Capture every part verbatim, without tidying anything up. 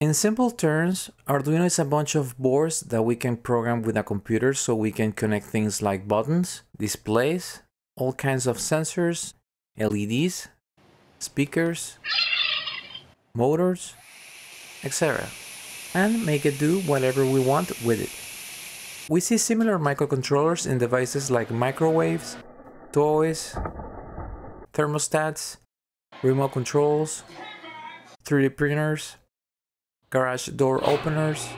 In simple terms, Arduino is a bunch of boards that we can program with a computer, so we can connect things like buttons, displays, all kinds of sensors, L E Ds, speakers, motors, et cetera, and make it do whatever we want with it. We see similar microcontrollers in devices like microwaves, toys, thermostats, remote controls, three D printers, garage door openers,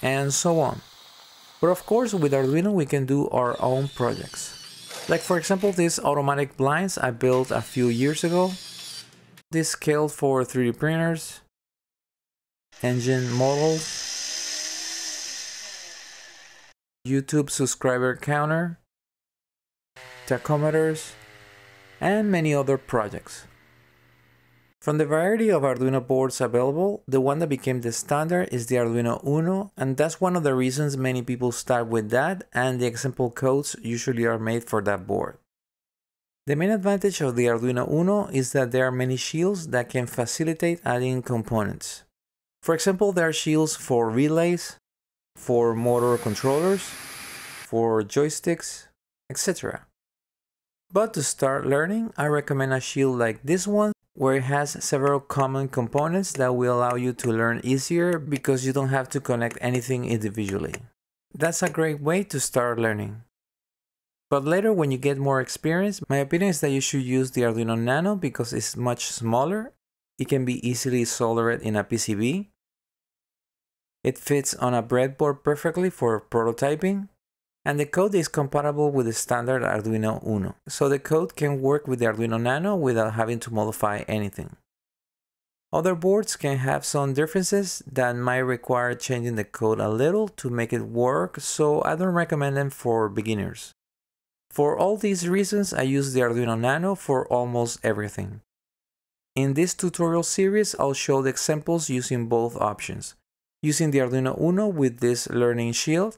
and so on. But of course, with Arduino we can do our own projects. Like for example, these automatic blinds I built a few years ago, this scale for three D printers, engine models, YouTube subscriber counter, tachometers, and many other projects. From the variety of Arduino boards available, the one that became the standard is the Arduino Uno, and that's one of the reasons many people start with that, and the example codes usually are made for that board. The main advantage of the Arduino Uno is that there are many shields that can facilitate adding components. For example, there are shields for relays, for motor controllers, for joysticks, et cetera. But to start learning, I recommend a shield like this one, where it has several common components that will allow you to learn easier because you don't have to connect anything individually. That's a great way to start learning. But later, when you get more experience, my opinion is that you should use the Arduino Nano because it's much smaller, it can be easily soldered in a P C B, it fits on a breadboard perfectly for prototyping, and the code is compatible with the standard Arduino Uno, so the code can work with the Arduino Nano without having to modify anything. Other boards can have some differences that might require changing the code a little to make it work, so I don't recommend them for beginners. For all these reasons, I use the Arduino Nano for almost everything. In this tutorial series, I'll show the examples using both options, using the Arduino Uno with this learning shield,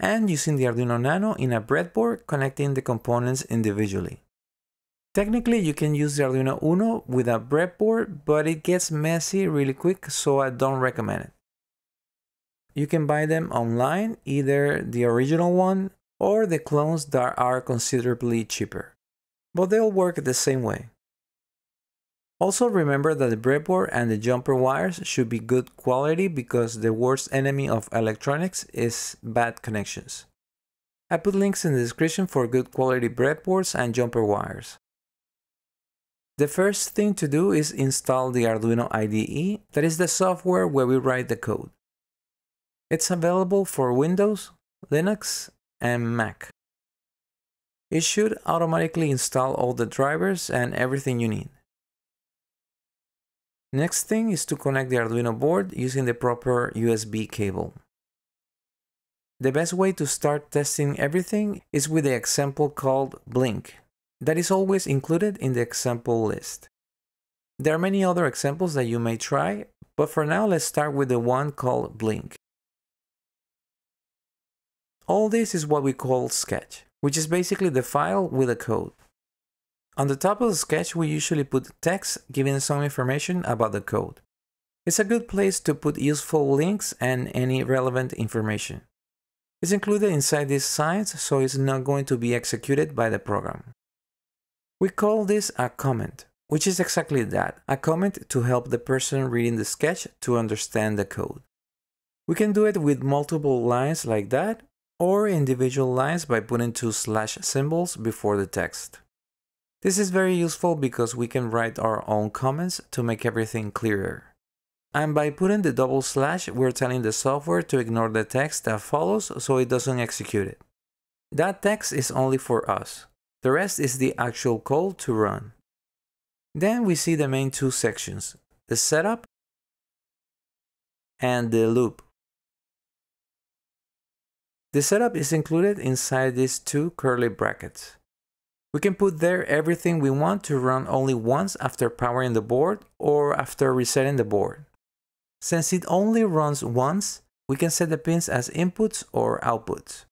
and using the Arduino Nano in a breadboard connecting the components individually. Technically, you can use the Arduino Uno with a breadboard, but it gets messy really quick, so I don't recommend it. You can buy them online, either the original one or the clones that are considerably cheaper, but they'll work the same way. Also remember that the breadboard and the jumper wires should be good quality because the worst enemy of electronics is bad connections. I put links in the description for good quality breadboards and jumper wires. The first thing to do is install the Arduino I D E, that is the software where we write the code. It's available for Windows, Linux, and Mac. It should automatically install all the drivers and everything you need. Next thing is to connect the Arduino board using the proper U S B cable. The best way to start testing everything is with the example called Blink, that is always included in the example list. There are many other examples that you may try, but for now let's start with the one called Blink. All this is what we call Sketch, which is basically the file with the code. On the top of the sketch, we usually put text giving some information about the code. It's a good place to put useful links and any relevant information. It's included inside these signs, so it's not going to be executed by the program. We call this a comment, which is exactly that, a comment to help the person reading the sketch to understand the code. We can do it with multiple lines like that, or individual lines by putting two slash symbols before the text. This is very useful because we can write our own comments to make everything clearer. And by putting the double slash, we're telling the software to ignore the text that follows so it doesn't execute it. That text is only for us. The rest is the actual code to run. Then we see the main two sections, the setup and the loop. The setup is included inside these two curly brackets. We can put there everything we want to run only once after powering the board or after resetting the board. Since it only runs once, we can set the pins as inputs or outputs.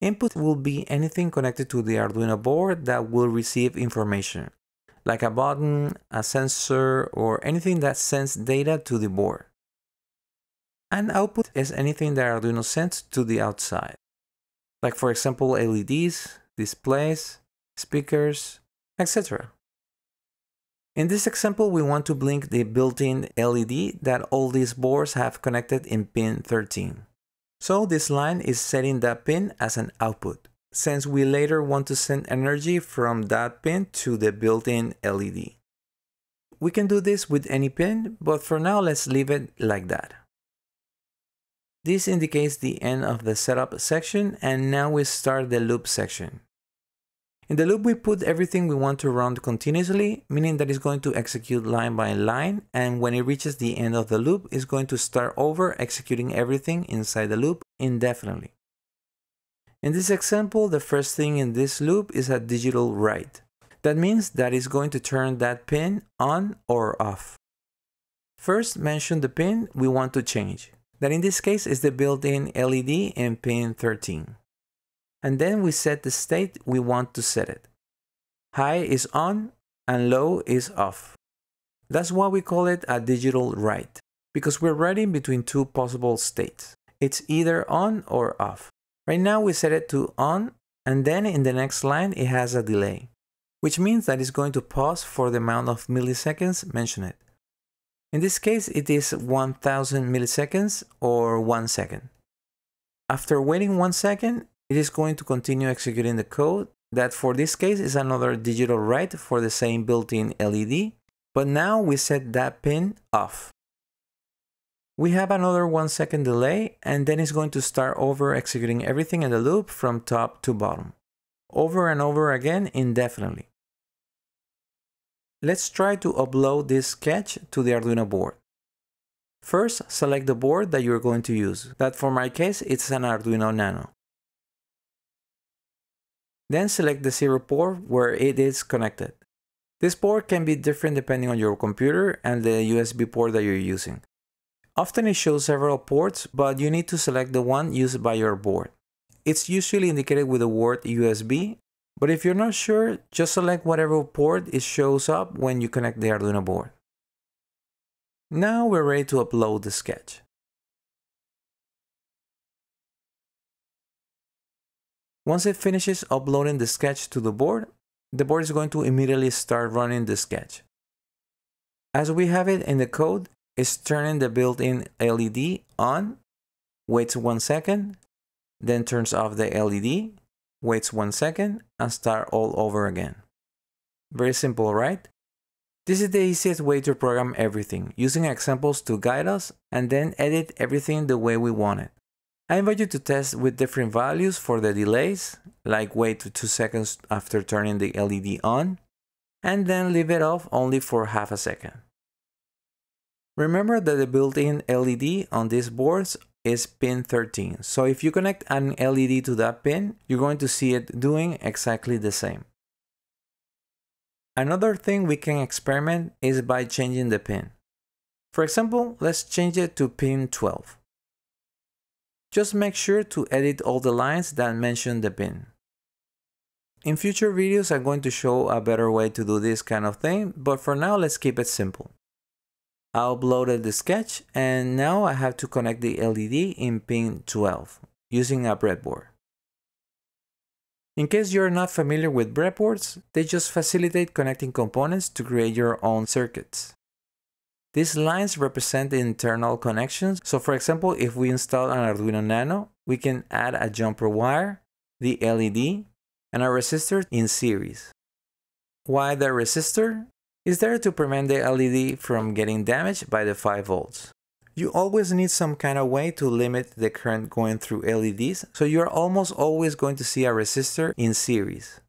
Input will be anything connected to the Arduino board that will receive information. like a button, a sensor, or anything that sends data to the board. And output is anything that Arduino sends to the outside, like for example L E Ds, displays, speakers, et cetera. In this example, we want to blink the built-in L E D that all these boards have connected in pin thirteen. So this line is setting that pin as an output, since we later want to send energy from that pin to the built-in L E D. We can do this with any pin, but for now let's leave it like that. This indicates the end of the setup section, and now we start the loop section. In the loop we put everything we want to run continuously, meaning that it's going to execute line by line, and when it reaches the end of the loop, it's going to start over, executing everything inside the loop indefinitely. In this example, the first thing in this loop is a digital write. That means that it's going to turn that pin on or off. First, mention the pin we want to change. That in this case is the built-in L E D in pin thirteen. And then we set the state we want to set it. High is on and low is off. That's why we call it a digital write, because we're writing between two possible states. It's either on or off. Right now we set it to on, and then in the next line it has a delay, which means that it's going to pause for the amount of milliseconds mentioned. In this case it is one thousand milliseconds or one second. After waiting one second, it is going to continue executing the code that for this case is another digital write for the same built-in L E D, but now we set that pin off. We have another one second delay, and then it's going to start over executing everything in the loop from top to bottom, over and over again indefinitely. Let's try to upload this sketch to the Arduino board. First, select the board that you're going to use, that for my case, it's an Arduino Nano. Then select the serial port where it is connected. This port can be different depending on your computer and the U S B port that you're using. Often it shows several ports, but you need to select the one used by your board. It's usually indicated with the word U S B. But if you're not sure, just select whatever port it shows up when you connect the Arduino board. Now we're ready to upload the sketch. Once it finishes uploading the sketch to the board, the board is going to immediately start running the sketch. As we have it in the code, it's turning the built-in L E D on, waits one second, then turns off the L E D, waits one second, and start all over again. Very simple, right? This is the easiest way to program everything, using examples to guide us, and then edit everything the way we want it. I invite you to test with different values for the delays, like wait two seconds after turning the L E D on, and then leave it off only for half a second. Remember that the built-in L E D on these boards is pin thirteen, so if you connect an L E D to that pin, you're going to see it doing exactly the same. Another thing we can experiment is by changing the pin. For example, let's change it to pin twelve. Just make sure to edit all the lines that mention the pin. In future videos, I'm going to show a better way to do this kind of thing, but for now, let's keep it simple. I uploaded the sketch, and now I have to connect the L E D in pin twelve using a breadboard. In case you're not familiar with breadboards, they just facilitate connecting components to create your own circuits. These lines represent the internal connections, so for example, if we install an Arduino Nano, we can add a jumper wire, the L E D, and a resistor in series. Why the resistor? Is there to prevent the L E D from getting damaged by the five volts. You always need some kind of way to limit the current going through L E Ds, so you're almost always going to see a resistor in series.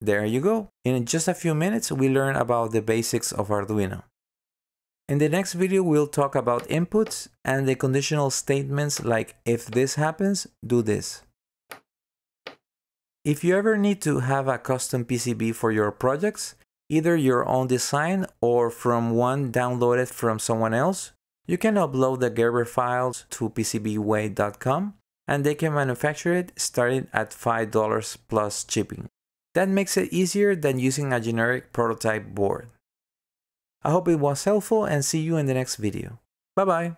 There you go. In just a few minutes, we learn about the basics of Arduino. In the next video, we'll talk about inputs and the conditional statements like, if this happens, do this. If you ever need to have a custom P C B for your projects, either your own design or from one downloaded from someone else, you can upload the Gerber files to P C B Way dot com and they can manufacture it starting at five dollars plus shipping. That makes it easier than using a generic prototype board. I hope it was helpful and see you in the next video. Bye bye!